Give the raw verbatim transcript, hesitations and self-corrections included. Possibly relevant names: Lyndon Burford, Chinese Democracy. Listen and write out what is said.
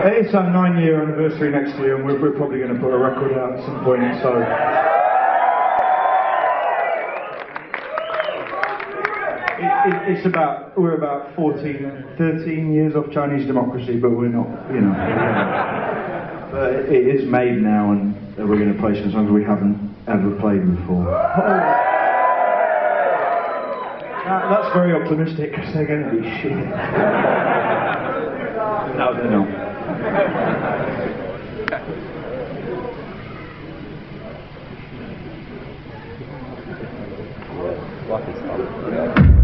It's our nine-year anniversary next year, and we're, we're probably going to put a record out at some point. So, it, it, it's about we're about fourteen, thirteen years off Chinese Democracy, but we're not, you know. But it, it is made now, and we're going to play some songs we haven't ever played before. Oh. That, that's very optimistic, because they're going to be shit. No, they're not. Lucky stuff.